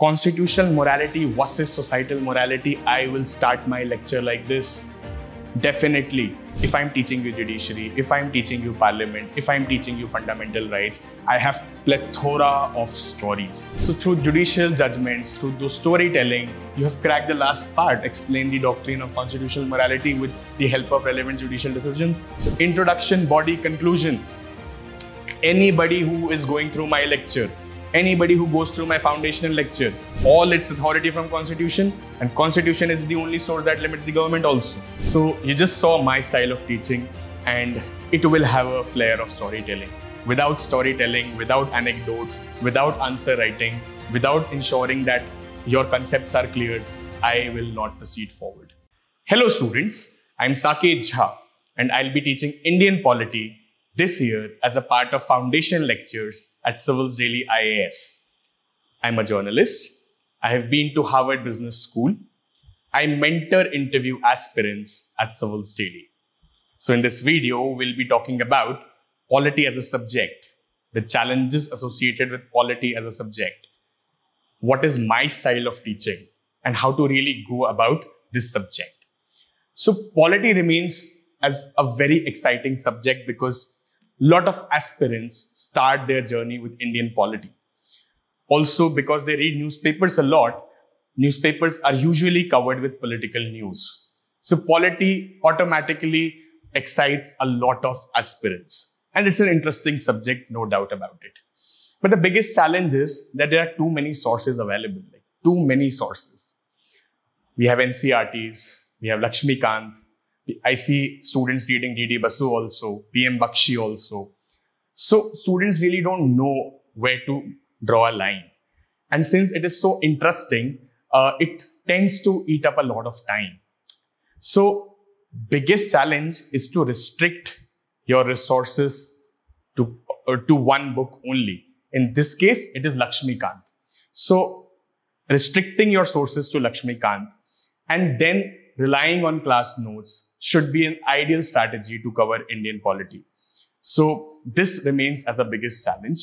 Constitutional morality versus societal morality. I will start my lecture like this. Definitely, if I'm teaching you judiciary, if I'm teaching you parliament, if I'm teaching you fundamental rights, I have plethora of stories. So through judicial judgments, through the storytelling, you have cracked the last part, explain the doctrine of constitutional morality with the help of relevant judicial decisions. So introduction, body, conclusion. Anybody who is going through my lecture, anybody who goes through my foundational lecture, all its authority from Constitution, and Constitution is the only source that limits the government also. So you just saw my style of teaching, and it will have a flair of storytelling. Without storytelling, without anecdotes, without answer writing, without ensuring that your concepts are cleared, I will not proceed forward. Hello students, I'm Saket Jha, and I'll be teaching Indian polity this year as a part of foundation lectures at Civil's Daily IAS. I'm a journalist. I have been to Harvard Business School. I mentor interview aspirants at Civil's Daily. So in this video, we'll be talking about polity as a subject, the challenges associated with polity as a subject, what is my style of teaching, and how to really go about this subject. So polity remains as a very exciting subject because a lot of aspirants start their journey with Indian polity. Also, because they read newspapers a lot, newspapers are usually covered with political news. So polity automatically excites a lot of aspirants. And it's an interesting subject, no doubt about it. But the biggest challenge is that there are too many sources available, like too many sources. We have NCERTs, we have Laxmikanth, I see students reading D.D. Basu also, PM Bakshi also. So students really don't know where to draw a line. And since it is so interesting, it tends to eat up a lot of time. So biggest challenge is to restrict your resources to one book only. In this case, it is Laxmikanth. So restricting your sources to Laxmikanth and then relying on class notes should be an ideal strategy to cover Indian polity. So this remains as the biggest challenge.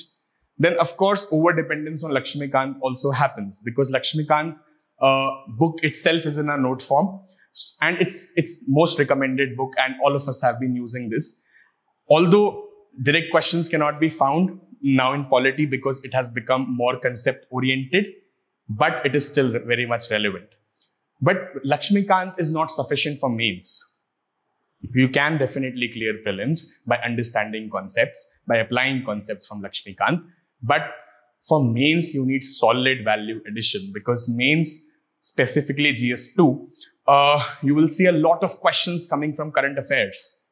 Then of course, over-dependence on Laxmikanth also happens because Laxmikanth book itself is in a note form and it's most recommended book and all of us have been using this. Although direct questions cannot be found now in polity because it has become more concept-oriented, but it is still very much relevant. But Laxmikanth is not sufficient for mains. You can definitely clear prelims by understanding concepts, by applying concepts from Laxmikanth. But for mains, you need solid value addition because mains, specifically GS2, you will see a lot of questions coming from current affairs.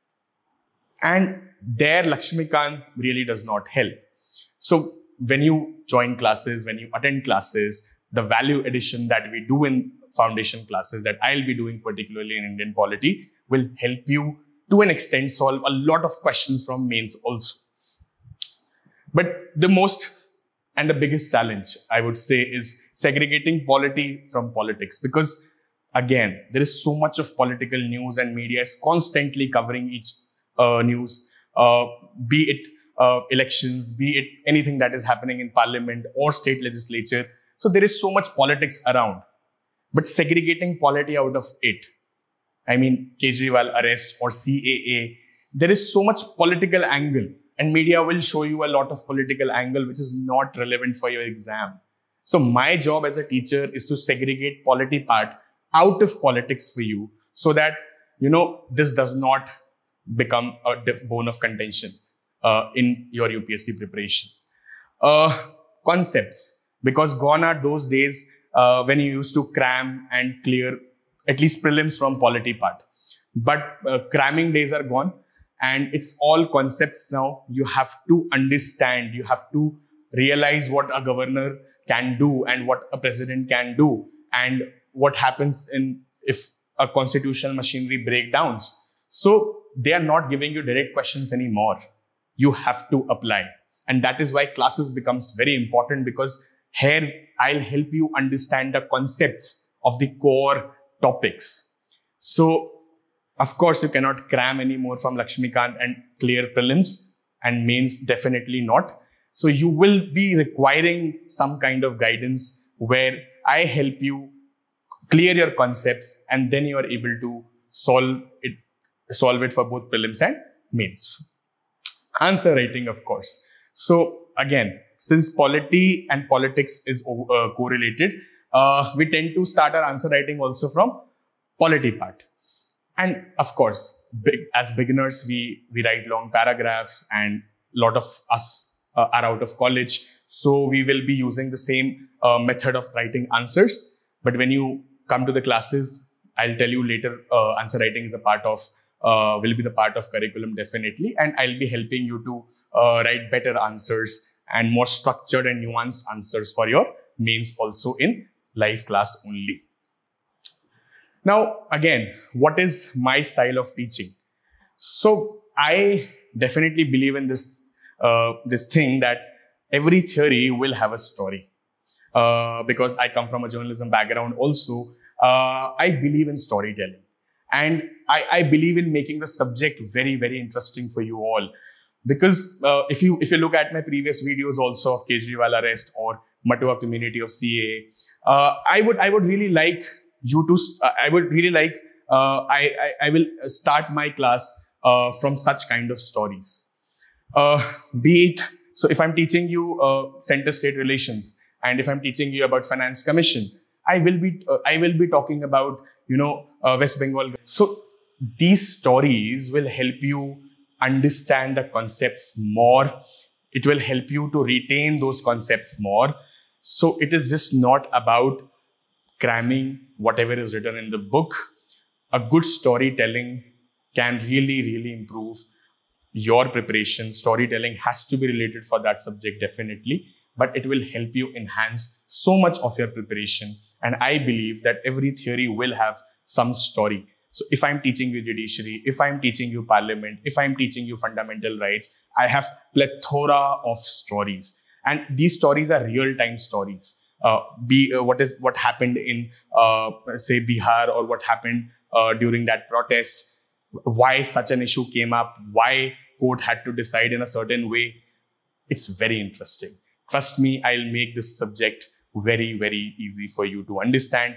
And there, Laxmikanth really does not help. So when you join classes, when you attend classes, the value addition that we do in foundation classes that I'll be doing particularly in Indian polity will help you to an extent solve a lot of questions from mains also. But the most and the biggest challenge I would say is segregating polity from politics because again, there is so much of political news and media is constantly covering each news, be it elections, be it anything that is happening in parliament or state legislature. So there is so much politics around. But segregating polity out of it, I mean Kejriwal arrest or CAA, there is so much political angle and media will show you a lot of political angle which is not relevant for your exam. So my job as a teacher is to segregate polity part out of politics for you so that, you know, this does not become a bone of contention in your UPSC preparation. Concepts, because gone are those days when you used to cram and clear at least prelims from polity part. But cramming days are gone and it's all concepts now. You have to understand, you have to realize what a governor can do and what a president can do and what happens in if a constitutional machinery breakdowns. So they are not giving you direct questions anymore. You have to apply. And that is why classes becomes very important because here, I'll help you understand the concepts of the core topics. So, of course, you cannot cram anymore from Laxmikanth and clear prelims and mains, definitely not. So, you will be requiring some kind of guidance where I help you clear your concepts and then you are able to solve it for both prelims and mains. Answer writing, of course. So again, since polity and politics is correlated, we tend to start our answer writing also from polity part. And of course, as beginners, we write long paragraphs and a lot of us are out of college. So we will be using the same method of writing answers. But when you come to the classes, I'll tell you later, answer writing is a part of, will be the part of curriculum definitely. And I'll be helping you to write better answers and more structured and nuanced answers for your mains also in live class only. Now, again, what is my style of teaching? So I definitely believe in this, this thing that every theory will have a story. Because I come from a journalism background also, I believe in storytelling. And I believe in making the subject very, very interesting for you all. Because if you look at my previous videos also of Kejriwal arrest or Matua community of CA, I will start my class from such kind of stories. Be it, so if I'm teaching you center-state relations, and if I'm teaching you about Finance Commission, I will be talking about, you know, West Bengal. So these stories will help you understand the concepts more. It will help you to retain those concepts more. So it is just not about cramming whatever is written in the book. A good storytelling can really, really improve your preparation. Storytelling has to be related for that subject definitely, but it will help you enhance so much of your preparation. And I believe that every theory will have some story. So if I'm teaching you judiciary, if I'm teaching you parliament, if I'm teaching you fundamental rights, I have plethora of stories. And these stories are real-time stories. What happened in, say, Bihar, or what happened during that protest, why such an issue came up, why court had to decide in a certain way. It's very interesting. Trust me, I'll make this subject very, very easy for you to understand.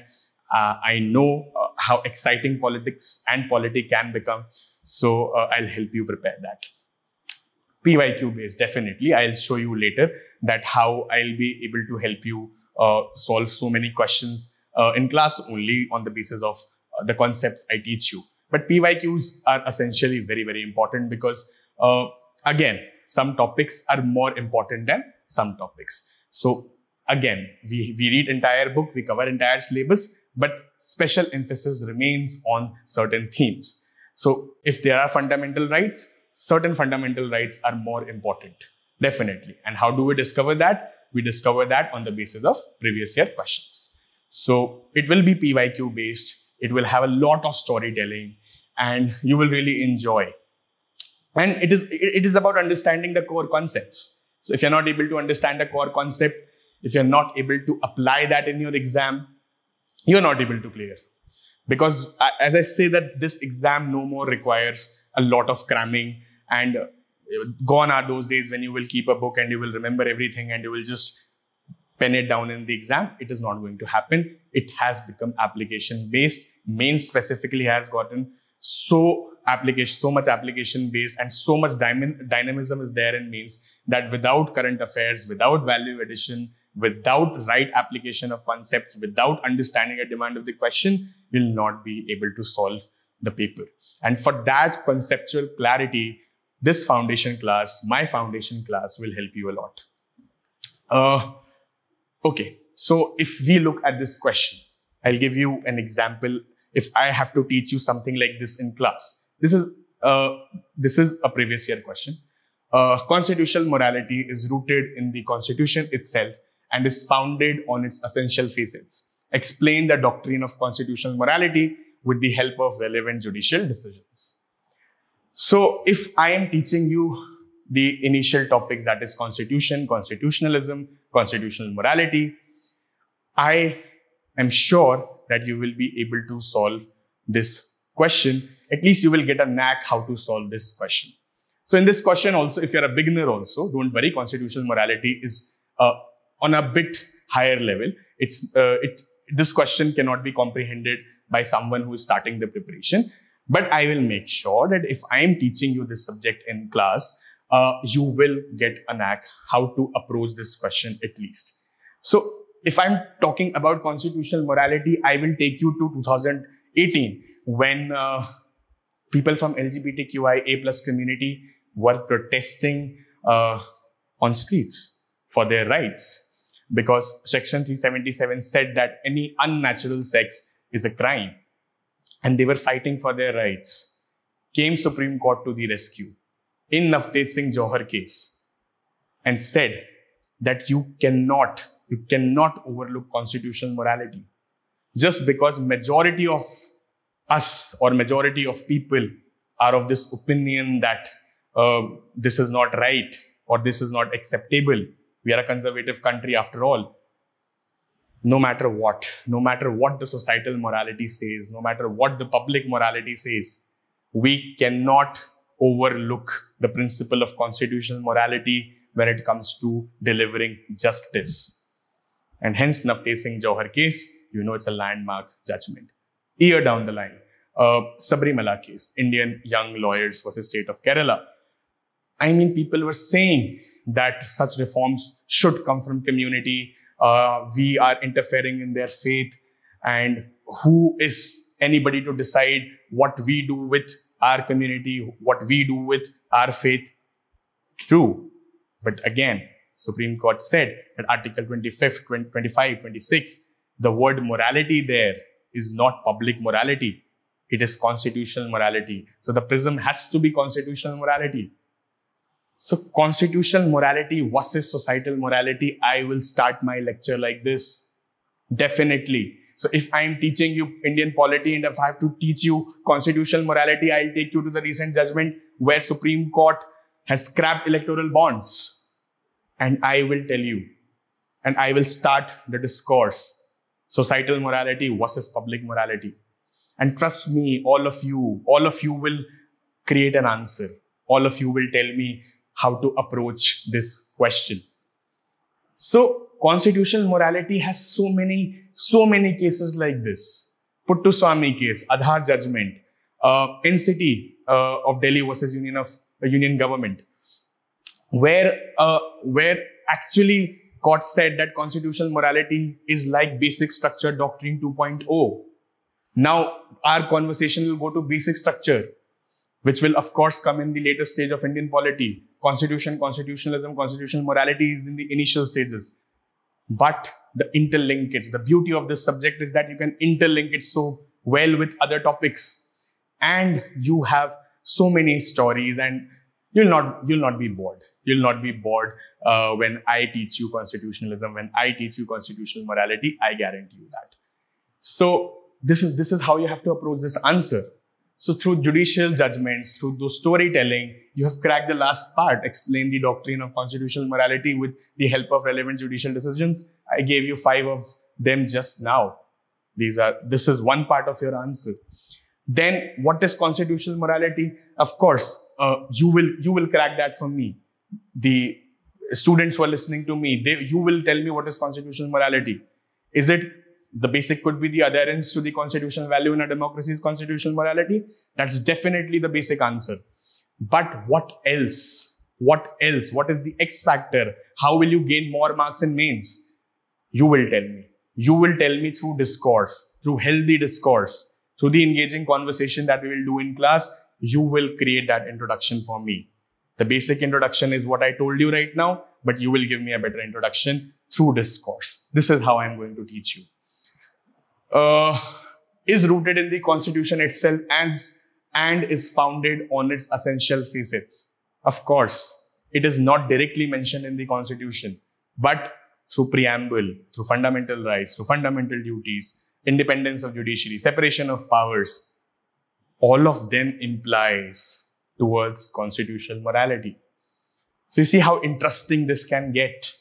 I know how exciting politics and polity can become. So I'll help you prepare that. PYQ based, definitely. I'll show you later that how I'll be able to help you solve so many questions in class only on the basis of the concepts I teach you. But PYQs are essentially very, very important because again, some topics are more important than some topics. So again, we read entire book, we cover entire syllabus, but special emphasis remains on certain themes. So if there are fundamental rights, certain fundamental rights are more important, definitely. And how do we discover that? We discover that on the basis of previous year questions. So it will be PYQ based. It will have a lot of storytelling and you will really enjoy. And it is about understanding the core concepts. So if you're not able to understand a core concept, if you're not able to apply that in your exam, you're not able to clear. Because as I say that this exam no more requires a lot of cramming, and gone are those days when you will keep a book and you will remember everything and you will just pen it down in the exam. It is not going to happen. It has become application based. Main specifically has gotten so much application based, and so much dynamism is there in mains that without current affairs, without value addition, without right application of concepts, without understanding a demand of the question, you'll not be able to solve the paper. And for that conceptual clarity, this foundation class, my foundation class, will help you a lot. Okay, so if we look at this question, I'll give you an example. If I have to teach you something like this in class, this is a previous year question. Constitutional morality is rooted in the constitution itself and is founded on its essential facets. Explain the doctrine of constitutional morality with the help of relevant judicial decisions. So if I am teaching you the initial topics, that is constitution, constitutionalism, constitutional morality, I am sure that you will be able to solve this question. At least you will get a knack how to solve this question. So in this question also, if you're a beginner also, don't worry, constitutional morality is on a bit higher level. This question cannot be comprehended by someone who is starting the preparation. But I will make sure that if I am teaching you this subject in class, you will get a knack how to approach this question at least. So if I'm talking about constitutional morality, I will take you to 2018 when people from LGBTQIA+ community were protesting on streets for their rights. Because Section 377 said that any unnatural sex is a crime. And they were fighting for their rights. Came Supreme Court to the rescue in Navtej Singh Johar case and said that you cannot overlook constitutional morality. Just because majority of us or majority of people are of this opinion that this is not right or this is not acceptable. We are a conservative country after all. No matter what the societal morality says, no matter what the public morality says, we cannot overlook the principle of constitutional morality when it comes to delivering justice. And hence Navtej Singh Johar case, you know, it's a landmark judgment. A year down the line, Sabarimala case, Indian Young Lawyers versus State of Kerala. I mean, people were saying that such reforms should come from community. We are interfering in their faith. And who is anybody to decide what we do with our community, what we do with our faith? True. But again, Supreme Court said that Article 25, 26, the word morality there is not public morality. It is constitutional morality. So the prism has to be constitutional morality. So constitutional morality versus societal morality, I will start my lecture like this, definitely. So if I'm teaching you Indian polity and if I have to teach you constitutional morality, I'll take you to the recent judgment where Supreme Court has scrapped electoral bonds. And I will tell you, and I will start the discourse, societal morality versus public morality. And trust me, all of you will create an answer. All of you will tell me how to approach this question. So constitutional morality has so many cases like this. Puttaswamy case, Aadhaar judgment, NCT of Delhi versus Union Government, where actually court said that constitutional morality is like basic structure doctrine 2.0. Now our conversation will go to basic structure, which will of course come in the later stage of Indian polity. Constitution, constitutionalism, constitutional morality is in the initial stages. But the interlinkage, the beauty of this subject is that you can interlink it so well with other topics. And you have so many stories and you'll not be bored. You'll not be bored when I teach you constitutionalism, when I teach you constitutional morality, I guarantee you that. So this is how you have to approach this answer. So through judicial judgments, through those storytelling, you have cracked the last part, explain the doctrine of constitutional morality with the help of relevant judicial decisions. I gave you 5 of them just now. This is one part of your answer. Then what is constitutional morality? Of course, you will crack that for me. The students who are listening to me, you will tell me what is constitutional morality. Is it the basic could be the adherence to the constitutional value in a democracy's constitutional morality? That's definitely the basic answer. But what else? What else? What is the X factor? How will you gain more marks in mains? You will tell me. You will tell me through discourse, through healthy discourse, through the engaging conversation that we will do in class, you will create that introduction for me. The basic introduction is what I told you right now, but you will give me a better introduction through discourse. This is how I'm going to teach you. Is rooted in the constitution itself and is founded on its essential facets. Of course, it is not directly mentioned in the constitution, but through preamble, through fundamental rights, through fundamental duties, independence of judiciary, separation of powers, all of them implies towards constitutional morality. So you see how interesting this can get.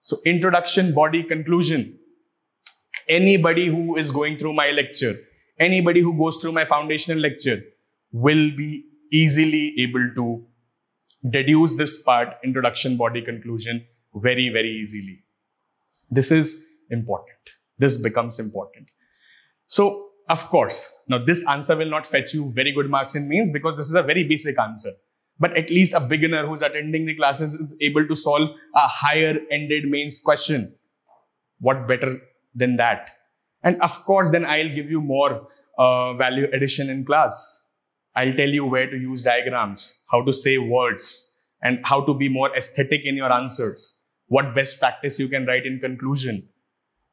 So introduction, body, conclusion. Anybody who is going through my lecture, anybody who goes through my foundational lecture will be easily able to deduce this part, introduction, body, conclusion, very, very easily. This is important. This becomes important. So, of course, now this answer will not fetch you very good marks in mains because this is a very basic answer. But at least a beginner who's attending the classes is able to solve a higher-ended mains question. What better than that? And of course, then I'll give you more value addition in class. I'll tell you where to use diagrams, how to say words, and how to be more aesthetic in your answers. What best practice you can write in conclusion.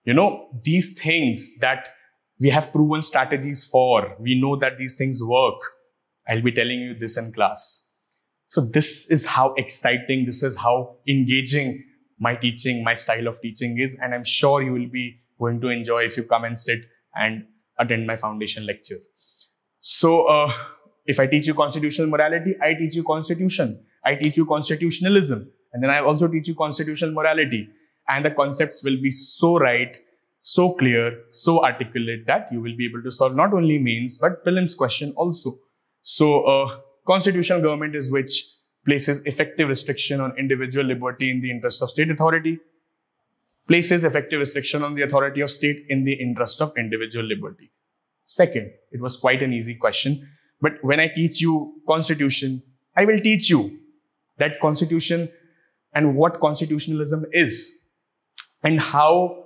You know, these things that we have proven strategies for, we know that these things work. I'll be telling you this in class. So this is how exciting, this is how engaging my teaching, my style of teaching is. And I'm sure you will be going to enjoy if you come and sit and attend my foundation lecture. So if I teach you constitutional morality, I teach you constitution. I teach you constitutionalism. And then I also teach you constitutional morality. And the concepts will be so right, so clear, so articulate that you will be able to solve not only mains, but prelims question also. So constitutional government is which places effective restriction on individual liberty in the interest of state authority, places effective restriction on the authority of state in the interest of individual liberty. Second, it was quite an easy question. But when I teach you constitution, I will teach you that constitution and what constitutionalism is and how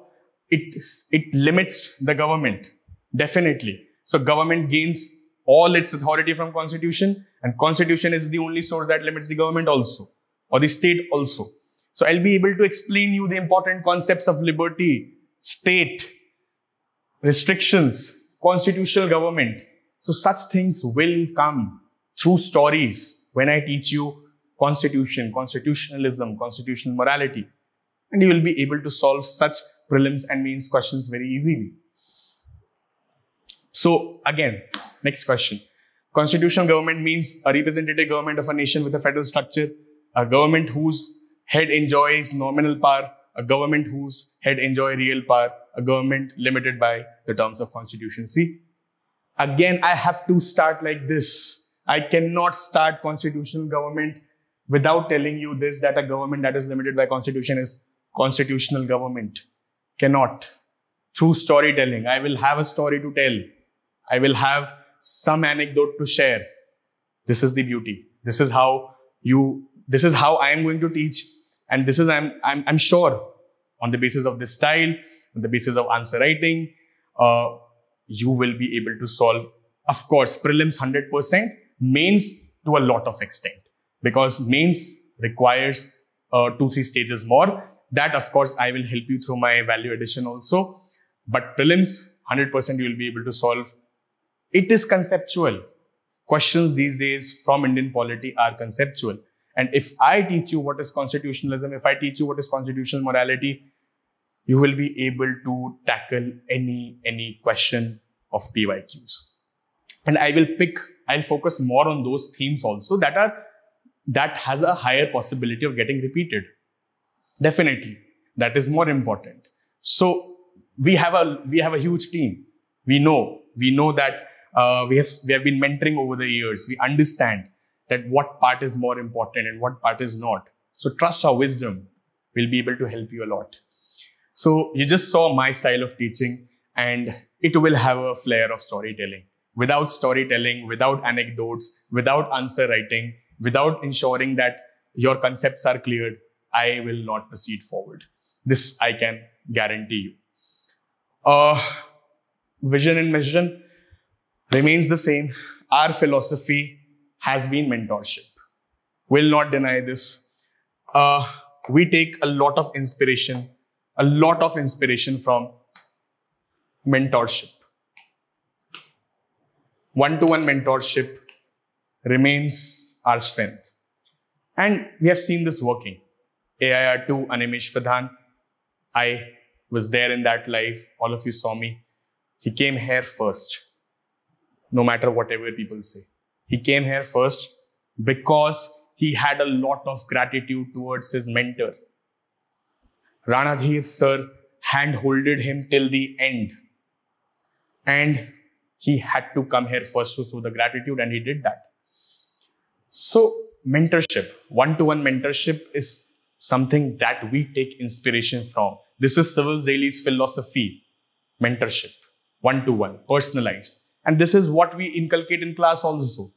it limits the government, definitely. So government gains all its authority from constitution, and constitution is the only source that limits the government also, or the state also. So I'll be able to explain you the important concepts of liberty, state, restrictions, constitutional government. So such things will come through stories when I teach you constitution, constitutionalism, constitutional morality. And you will be able to solve such prelims and mains questions very easily. So again, next question. Constitutional government means a representative government of a nation with a federal structure, a government whose head enjoys nominal power, a government whose head enjoys real power, a government limited by the terms of constitution. See, again, I have to start like this. I cannot start constitutional government without telling you this, that a government that is limited by constitution is constitutional government. Cannot. Through storytelling, I will have a story to tell. I will have some anecdote to share. This is the beauty. This is how you, this is how I am going to teach. And this is, I'm sure, on the basis of this style, on the basis of answer writing, you will be able to solve, of course, prelims 100%, mains to a lot of extent. Because mains requires 2-3 stages more. That, of course, I will help you through my value addition also. But prelims, 100% you will be able to solve. It is conceptual. Questions these days from Indian polity are conceptual. And if I teach you what is constitutionalism, if I teach you what is constitutional morality, you will be able to tackle any question of PYQs. And I will pick, I'll focus more on those themes also that are, that has a higher possibility of getting repeated. Definitely. That is more important. So we have a huge team. We know that we have been mentoring over the years. We understand that what part is more important and what part is not. So trust our wisdom. We'll be able to help you a lot. So you just saw my style of teaching, and it will have a flair of storytelling. Without storytelling, without anecdotes, without answer writing, without ensuring that your concepts are cleared, I will not proceed forward. This I can guarantee you. Vision and mission remains the same. Our philosophy has been mentorship. We'll not deny this. We take a lot of inspiration from mentorship. One-to-one mentorship remains our strength. And we have seen this working. AIR2, Animesh Pradhan, I was there in that live. All of you saw me. He came here first, no matter whatever people say. He came here first because he had a lot of gratitude towards his mentor. Ranadheer sir hand-holded him till the end. And he had to come here first to show the gratitude, and he did that. So mentorship, one-to-one mentorship is something that we take inspiration from. This is Civil's Daily's philosophy, mentorship, one-to-one, personalized. And this is what we inculcate in class also.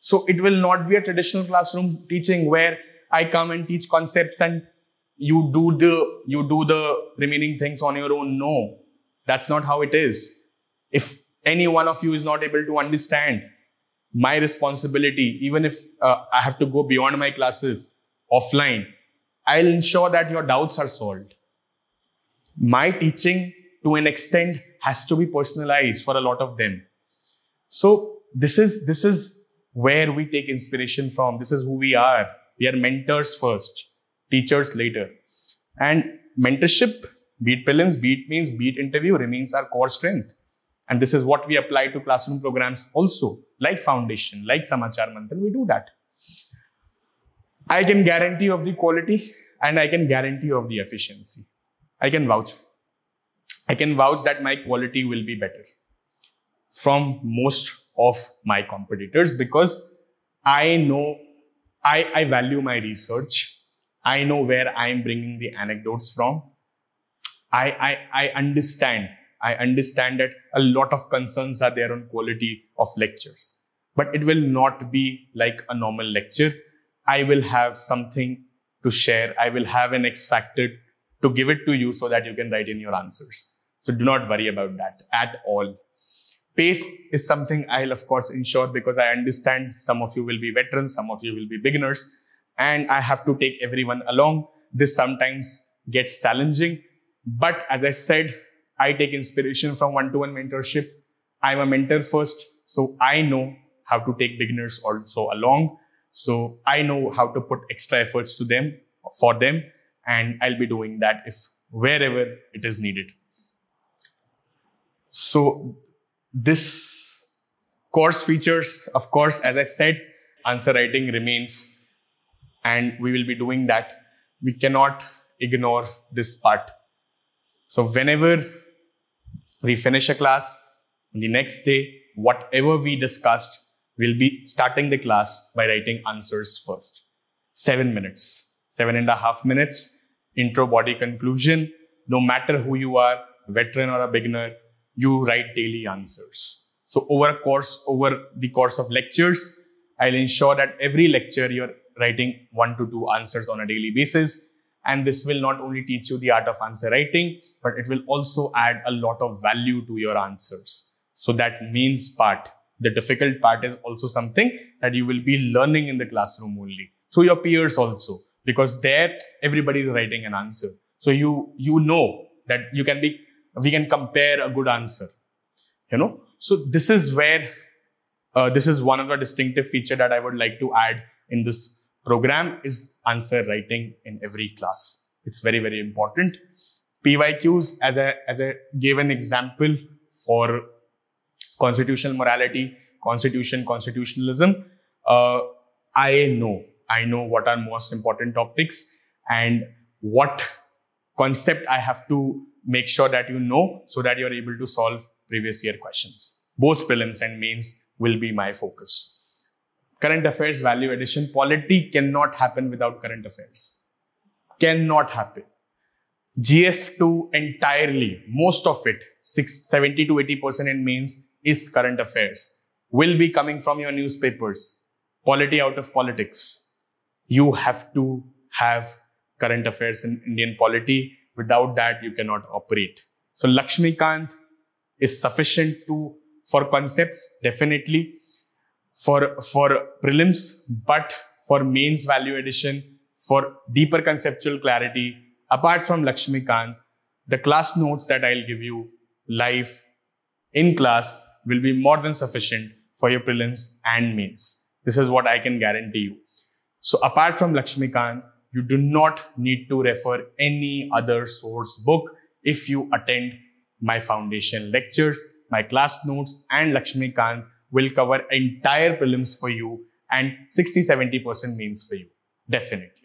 So it will not be a traditional classroom teaching where I come and teach concepts and you do the remaining things on your own. No, that's not how it is. If any one of you is not able to understand my responsibility, even if I have to go beyond my classes offline, I'll ensure that your doubts are solved. My teaching to an extent has to be personalized for a lot of them. So this is where we take inspiration from. This is who we are. We are mentors first, teachers later. And mentorship, be it prelims, be it mains, be it interview, remains our core strength. And this is what we apply to classroom programs also, like foundation, like Samachar Mantra, we do that. I can guarantee of the quality and I can guarantee of the efficiency. I can vouch. I can vouch that my quality will be better from most of my competitors because I know, I value my research. I know where I am bringing the anecdotes from. I understand that a lot of concerns are there on quality of lectures, but it will not be like a normal lecture. I will have something to share. I will have an X factor to give it to you so that you can write in your answers. So do not worry about that at all. Pace is something I'll of course ensure because I understand some of you will be veterans, some of you will be beginners, and I have to take everyone along. This sometimes gets challenging, but as I said, I take inspiration from one-to-one mentorship. I'm a mentor first, so I know how to take beginners also along. So I know how to put extra efforts to them, for them, and I'll be doing that if wherever it is needed. So this course features, of course, as I said, answer writing remains, and we will be doing that. We cannot ignore this part. So whenever we finish a class, on the next day, whatever we discussed, we'll be starting the class by writing answers first. 7 minutes, 7.5 minutes, intro, body, conclusion. No matter who you are, veteran or a beginner, you write daily answers. So over the course of lectures, I'll ensure that every lecture you're writing 1 to 2 answers on a daily basis. And this will not only teach you the art of answer writing, but it will also add a lot of value to your answers. So that mains part, the difficult part, is also something that you will be learning in the classroom only. Through your peers also, because there everybody is writing an answer. So you know that we can compare a good answer, you know. So this is where, this is one of the distinctive feature that I would like to add in this program is answer writing in every class. It's very, very important. PYQs, as I gave an example for constitutional morality, constitutionalism. I know what are most important topics and what concept I have to make sure that you know so that you're able to solve previous year questions. Both prelims and mains will be my focus. Current affairs, value addition, polity cannot happen without current affairs. Cannot happen. GS2 entirely, most of it, 70 to 80% in mains is current affairs. Will be coming from your newspapers. Polity out of politics. You have to have current affairs in Indian polity. Without that, you cannot operate. So Laxmikanth is sufficient for concepts, definitely. For prelims, but for mains value addition, for deeper conceptual clarity, apart from Laxmikanth, the class notes that I'll give you live in class will be more than sufficient for your prelims and mains. This is what I can guarantee you. So apart from Laxmikanth, you do not need to refer any other source book if you attend my foundation lectures, my class notes, and Laxmikanth will cover entire prelims for you and 60-70% mains for you, definitely.